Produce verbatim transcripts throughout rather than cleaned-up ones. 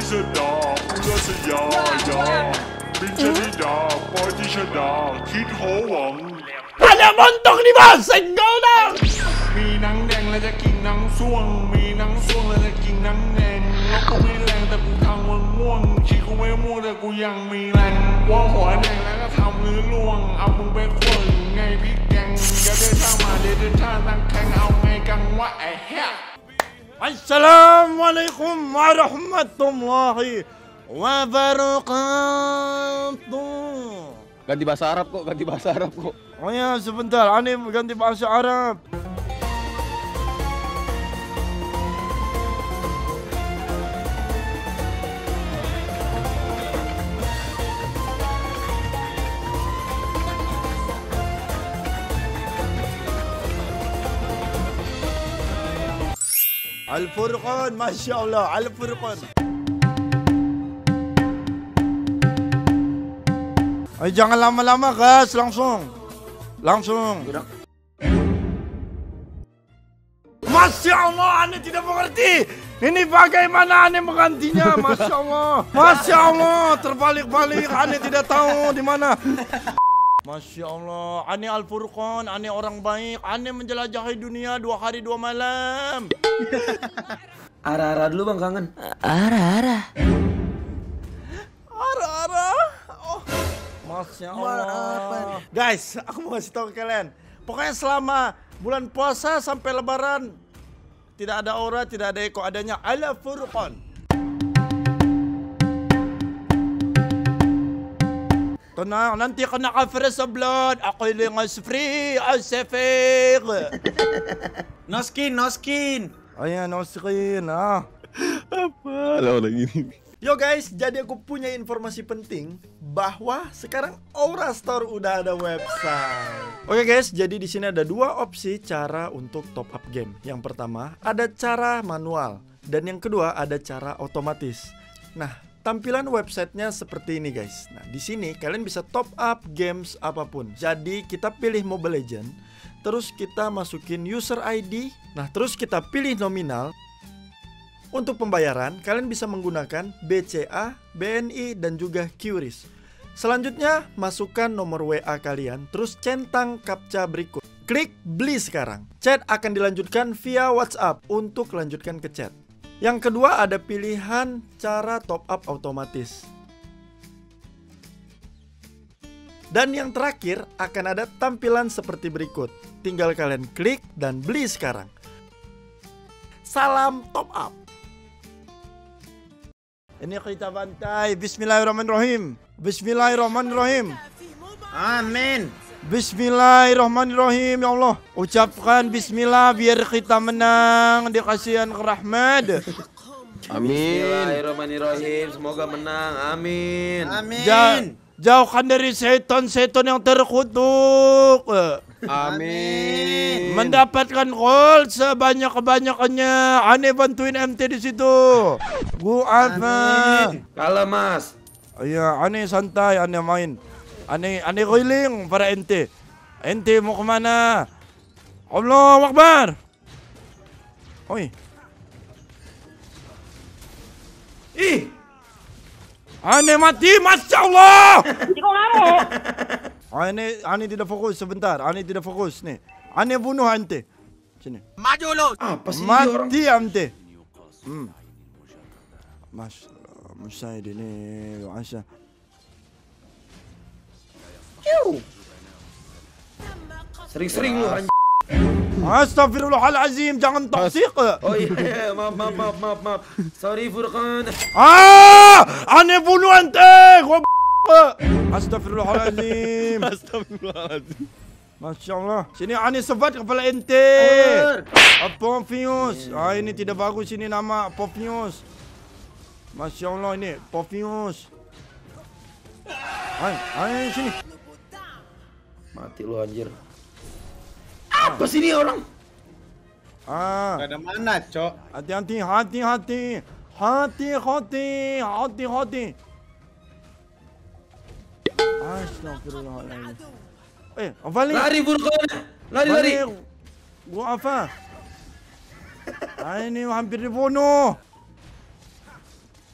Fizzender, Klasse ja, ja. Pinterida, politischer da, Kid Howang. Ada montok di bawah senggol dong. Mie nang deng lah jadi king nang suang, mie nang suang lah jadi king nang deng. Aku mie lang tapi aku kang wang wang, ciku mie mu tapi aku yang mie lang. Wang hua deng lah aku tham lư luang, aku mie kuang ngay pik gang. Jadi tak malah jadi tak nang kang, aku mie kang wah eh. Assalamualaikum warahmatullahi wabarakatuh. Ganti bahasa Arab kok, ganti bahasa Arab kok. Oh ya, sebentar, aneh ganti bahasa Arab. Al-Furqon, Masya Allah, Al-Furqon. Ay, jangan lama-lama guys, langsung langsung Gerak. Masya Allah, aneh tidak mengerti ini bagaimana aneh menggantinya. Masya Allah, Masya Allah, terbalik-balik, aneh tidak tahu di mana. Masya Allah, aneh Al-Furqon, aneh orang baik, aneh menjelajahi dunia dua hari dua malam. Arah-arah dulu bang, kangen arah-arah Masya Allah. Guys, aku mau kasih tahu ke kalian. Pokoknya selama bulan puasa sampai lebaran tidak ada Aura, tidak ada Eko, adanya Al-Furqon. Tenang, nanti kena kafres blood. Aku lingas free asefik. No skin, no skin. Oh ya, no skin. Ah. Apa lah orang ini? Yo guys, jadi aku punya informasi penting bahwa sekarang Aura Store udah ada website. Oke guys, jadi di sini ada dua opsi cara untuk top up game. Yang pertama ada cara manual dan yang kedua ada cara otomatis. Nah, tampilan websitenya seperti ini guys. Nah, di sini kalian bisa top up games apapun. Jadi kita pilih Mobile Legends, terus kita masukin user I D. Nah, terus kita pilih nominal. Untuk pembayaran, kalian bisa menggunakan B C A, B N I, dan juga Q R I S. Selanjutnya, masukkan nomor W A kalian, terus centang captcha berikut. Klik beli sekarang. Chat akan dilanjutkan via WhatsApp untuk lanjutkan ke chat. Yang kedua, ada pilihan cara top up otomatis. Dan yang terakhir, akan ada tampilan seperti berikut. Tinggal kalian klik dan beli sekarang. Salam top up! Ini kita bantai. Bismillahirrahmanirrahim. Bismillahirrahmanirrahim. Amin. Bismillahirrahmanirrahim. Ya Allah, ucapkan bismillah biar kita menang di kasihan rahmat. Amin. Bismillahirrahmanirrahim. Semoga menang. Amin. Amin. Ja jauhkan dari setan-setan yang terkutuk. Amin. Mendapatkan gol sebanyak-banyaknya. Aneh bantuin M T di situ. Gua apa? Kalah mas. Iya, aneh santai, aneh main. Aneh, aneh keliling para M T. M T mau kemana? Allahu Akbar. Oi. Ih. Aneh mati, Masya Allah. Ane, Ane tidak fokus sebentar. Ane tidak fokus nih. Ane bunuh Ante. Sini. Maju lo. Apa sih orang? Mati Ante. Hmm. Mas, Musaid ini, Asya. Sering-sering lu anjing. Astagfirullahalazim, jangan toksik. Oh iya, maaf, maaf, maaf, maaf, maaf. Sorry Furqon. Ah, Ane bunuh Ante. Astagfirullahaladzim. Astagfirullahaladzim. Masya Allah. Sini Ani sebat kepala ente. Apophius. Ah, ini tidak bagus, ini nama Apophius. Masya Allah, ini Apophius. Ay, ay, sini. Mati lu anjir. Apa sih ini orang? Ah. Ada mana, Cok? Hati-hati, hati-hati. Hati-hati, hati-hati. Astagfirullahaladzim. Eh, Avali. Lari Furqon. Lari, lari. Gua apa? Ini hampir dibunuh.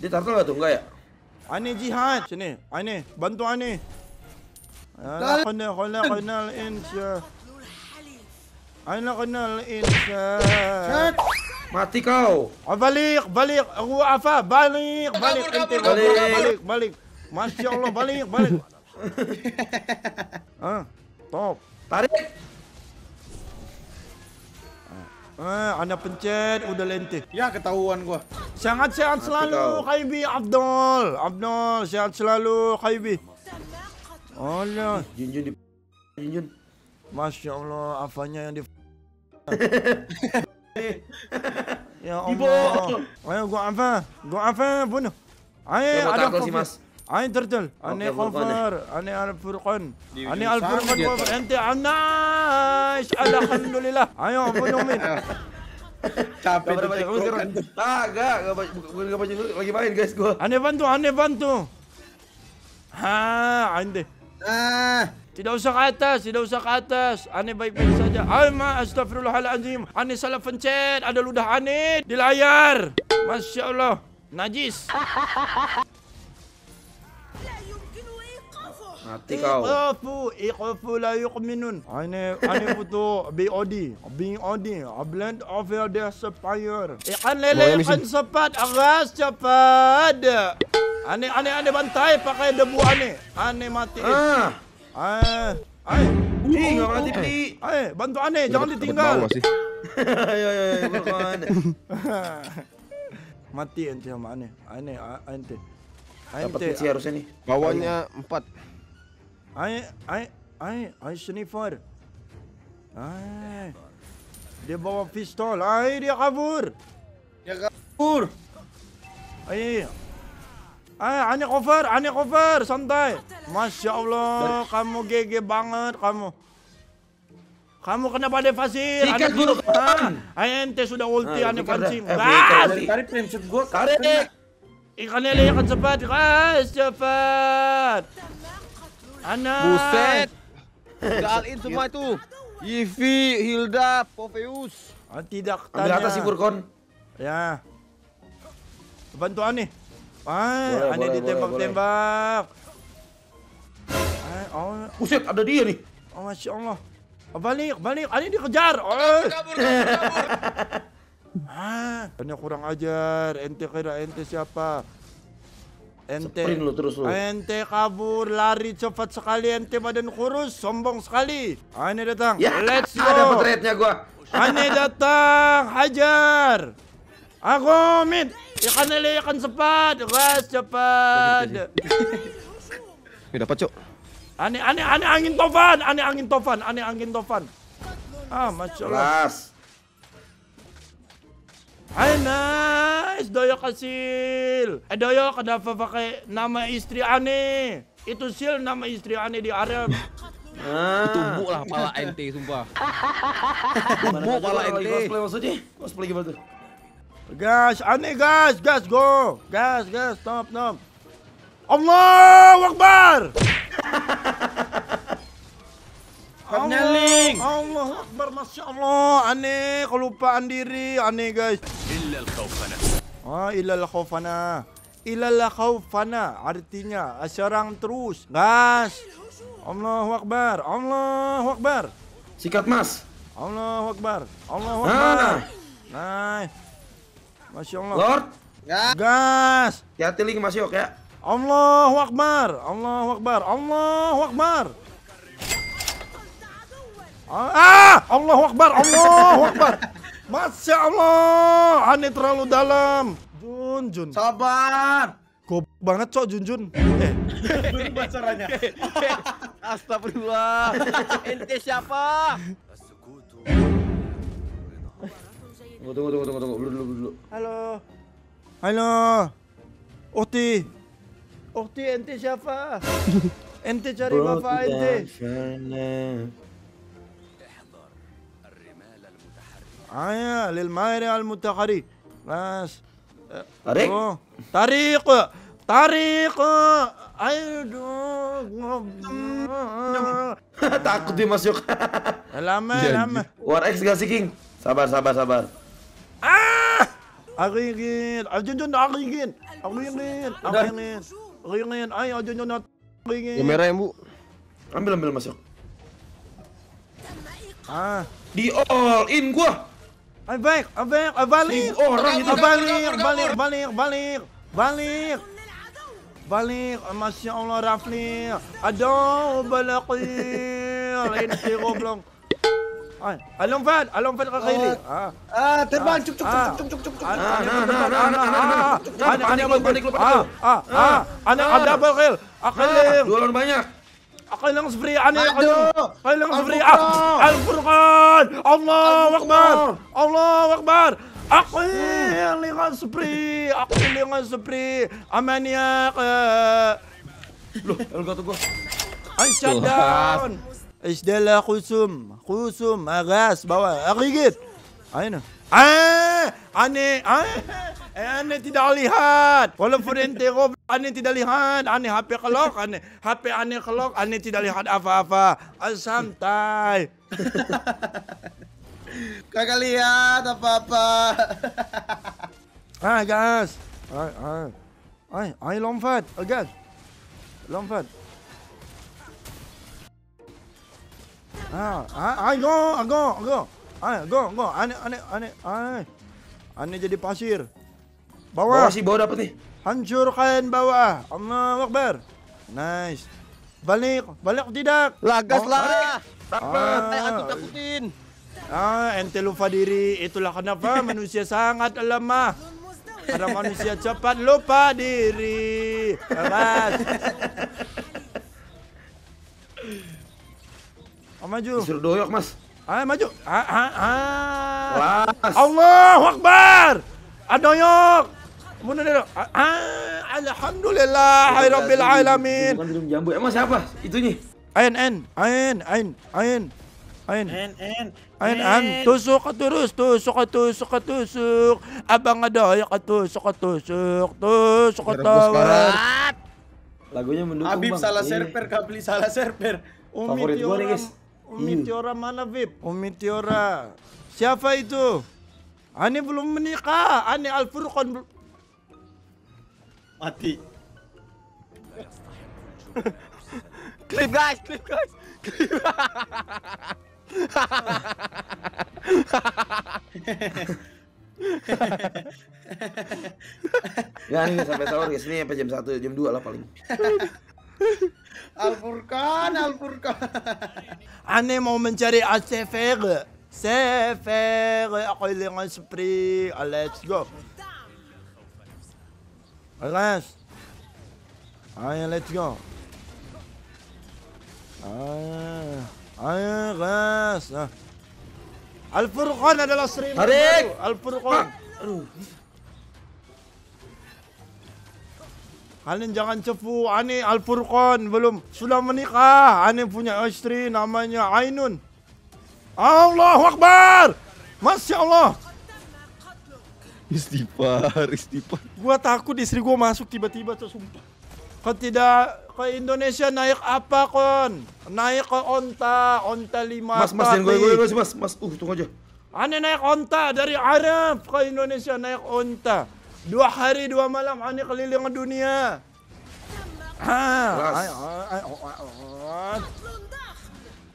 Dia turtle gak tuh? Enggak ya? Aneh jihad. Sini, aneh. Bantu aneh. Anak kenal, kenal, kenal insyah. Anak kenal insyah. Mati kau. Balik, balik. Aku apa? Balik, balik. Ente balik, balik, balik. Masya Allah, balik, balik. Ah, top. Tarik. Eh, anda pencet udah lente. Ya ketahuan gua. Sehat-sehat selalu Khaibi Abdul. Abdul sehat selalu Khaibi. Allah, Junjun di Junjun. Masya Allah, afanya yang di Ya Allah. Ayo gua apa? Gua apa bunuh. Ayo ada si Mas. Ayo turtle. Ane Khofar, ane Al-Furqon. Ane Al-Furqon Khofar ente anas. Alhamdulillah. Ayo bunuh min. Capek banget. Kagak, enggak lagi main guys gua. Ane bantu, ane bantu. Ha, ande. Ah, tidak usah ke atas, tidak usah ke atas. Ane baik-baik saja. Alma astagfirullahalazim. Ane salah pencet, ada ludah ane di layar. Masya Allah, najis. Mati kau. Iqafu, iqafu la yuqminun. Ane ane butuh B O D, B O D, a blend of your despair. Ikan lele, ikan sepat, agas cepat. Ane ane ane bantai pakai debu ane. Ane mati. Ah. Eh. Ai. Ih, enggak mati pi. Eh, bantu ane, jangan ditinggal. Ayo ayo ayo bukan. Mati ente sama ane. Ane ente. Dapat kunci harusnya nih. Bawahnya empat. Ai ai ai ai sniffer. Ai. Dia bawa pistol. Ai dia kabur. Dia kabur. Ai. Ai ane cover, ane cover, santai. Masya Allah, kamu G G banget kamu. Kamu kena badai pasir. Ane guru. Ai ente sudah ulti ane pancing. Tarik prinsip gua. Tarik. Ikan lele ikan cepat, guys, cepat. Anak. Buset. Galin semua itu. Yivi, Hilda, Apophius. Tidak tanya. Ambil atas si Furqon. Ya. Bantu Ani. Ah, Ani ditembak-tembak. Oh, buset ada dia nih. Oh, Masya Allah. Balik, balik. Ani dikejar. Oh. Kabur, kabur, kabur. Ah, ente kurang ajar. Ente kira ente siapa? Ente, lu terus lu. Ente kabur, lari cepat sekali, ente badan kurus, sombong sekali. Ane datang, ya, let's go. Ada potretnya gua. Ane datang, hajar. Aku mid, ikan lele ikan sepat, gas cepat. Ini dapat cok. Ane, ane, ane angin tofan, ane angin tofan, ane angin tofan. Ah, Masya Allah. Hai nice, doyo kasil. Eh doyo kenapa pakai nama istri Ane? Itu sil nama istri Ane di Arab. Ah. Tumbuk lah pala ente sumpah. Tumbuk pala ente. Cosplay maksudnya? Cosplay gimana tuh? Gas, Ane gas, gas go. Gas, gas, stop, stop. Allahu Akbar. Nyaling. Allahu Akbar, Masya Allah. Aneh, kelupaan diri. Aneh, guys. Illal khawfana. Ah, illal khawfana. Illal khawfana. Artinya, serang terus. Gas. Allahu Akbar. Allahu Akbar. Sikat, Mas. Allahu Akbar. Allahu Akbar. Nah. Masya Allah. Lord. Gas. Hati-hati lagi, Mas Yok, ya. Allahu Akbar. Allahu Akbar. Allahu Akbar. Ah, Allahu Akbar, Allahu Akbar. Masya Allah, ane terlalu dalam. Jun, Jun. Sabar. Goblok banget cok Jun Jun. Eh, berubah caranya. Astagfirullah. Ente siapa? Tunggu, tunggu, tunggu, tunggu, dulu, dulu, dulu. Halo. Halo. Oti. Oti ente siapa? Ente cari bapak ente. Ayah, lil mairi al mutaqari. Mas. Tarik. Tarik. Tarik. Aduh. Takut dia masuk. Lama, lama. War X gak sih, King? Sabar, sabar, sabar. Ah! Aringin, ajonjon aringin, aringin, aringin, aringin, ay ajonjon aringin. Yang merah ya bu, ambil ambil masuk. Ah, di all in gua. Ay baik, abang, balik, balik, balik, balik, balik, balik, balik, masya Allah Rafli, aduh balakir, ini si goblok. Ay, along Fad, along Fad ke kiri. Ah, ah, terbang cuk cuk cuk cuk cuk cuk. Ah, ah, ah, ah, ah, ah, ah, anak ada bakil, akaling. Dua lawan banyak. Akaling seperti anak itu. Akaling seperti Al-Furqon. Allahu Akbar, Allahu Akbar. Akaling seperti, akaling seperti amaniak. Loh, enggak tahu gua. Ay, shutdown. Isdala khusum, khusum, agas, bawah, agigit. Ayo, eh, aneh, eh, aneh tidak lihat. Walaupun ente goblok, aneh tidak lihat. Aneh H P kelok, aneh H P aneh kelok, aneh tidak lihat apa-apa. Santai. Kagak lihat apa-apa. Ah, gas. Ay, ay, ay, ay, lompat, agas, lompat. Ah, ah, go, go, go, ah, go, go, aneh, aneh, aneh, aneh, aneh jadi pasir. Bawah, bawah sih, bawah dapat nih. Hancurkan bawah, Allahu Akbar. Nice. Balik, balik tidak. Lagas lah. Saya aku takutin. Ah, ente lupa diri. Itulah kenapa manusia sangat lemah. Karena manusia cepat lupa diri. Awas. Oh, maju. Disuruh doyok mas. Ah maju. Ah ah ah. Allahu Akbar. Adoyok. Mundur dulu. Ah alhamdulillah rabbil alamin. Bukan minum jambu. Emang siapa itunya? Ain ain ain ain ain ain ain ain ain ain. Tusuk terus tusuk tusuk tusuk. Abang adoyok tusuk tusuk tusuk tusuk. Lagunya mendukung bang. Habib salah server, Kabli salah server. Favorit gue nih guys. Umitiora mana Vip? Umitiora. Siapa itu? Ani belum menikah. Ani Al-Furqon mati. Klip guys, klip guys. Klip. Ya nih sampai sahur guys. Ini sampai jam satu, jam dua lah paling. Al-Furqon, Al-Furqon. Ane mau mencari Al-Sefer. Sefer, aku dengan spray. Let's go. Alas. Ayo, let's go. Ayo, alas. Al-Furqon adalah streamer baru. Al-Furqon. Aduh. Kalian jangan cepu, Ani Al-Furqon belum sudah menikah. Ani punya istri namanya Ainun. Allahu Akbar. Masya Allah. Istighfar, istighfar. Gua takut istri gua masuk tiba-tiba, sumpah. Kau tidak ke Indonesia naik apa kon? Naik ke onta, onta lima. Mas, mas, jangan gue, gue, mas, mas, mas. Uh, tunggu aja. Ani naik onta dari Arab ke Indonesia naik onta. Dua hari dua malam aneh keliling dunia.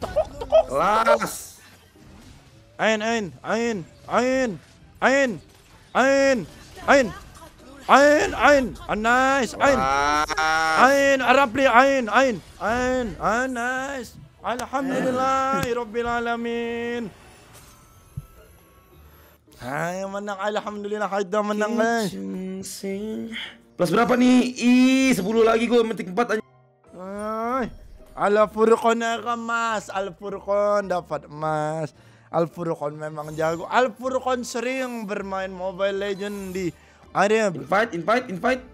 Tekuk tekuk. Las. Ain ain ain ain ain ain ain ain ain. Nice ain ain Arabli ain ain ain ain nice. Alhamdulillahirobbilalamin. Hai menang alhamdulillah kita menang guys. Plus berapa nih? Ih, sepuluh lagi gue metik empat anjing. Hai. Al-Furqon emas, Al-Furqon dapat emas. Al-Furqon memang jago. Al-Furqon sering bermain Mobile Legends di Arab. Invite, invite, invite.